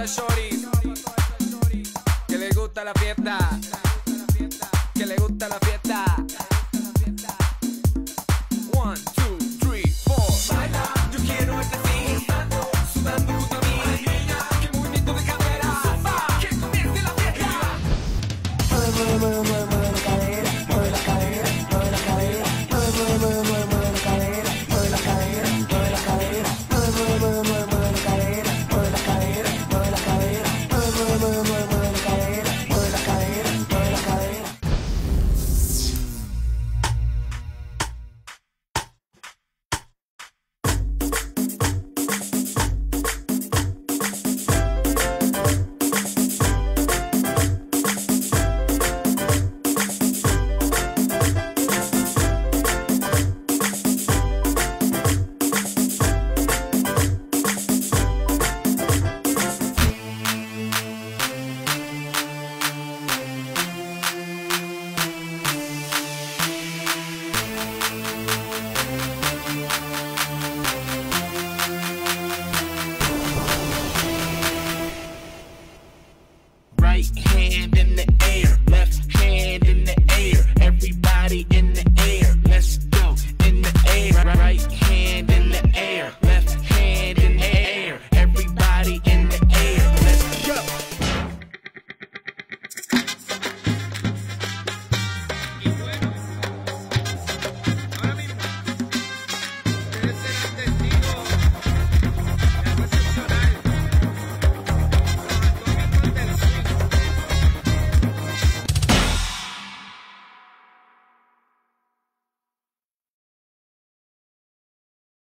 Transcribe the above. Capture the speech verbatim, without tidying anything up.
esa shorty que le gusta la fiesta.